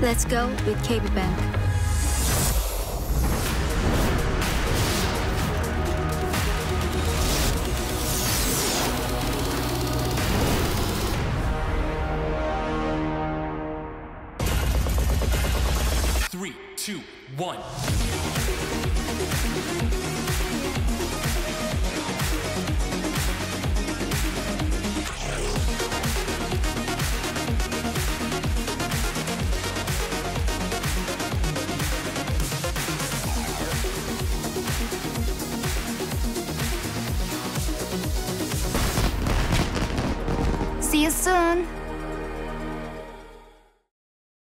Let's go with KB Bank. Three, two, one. See you soon.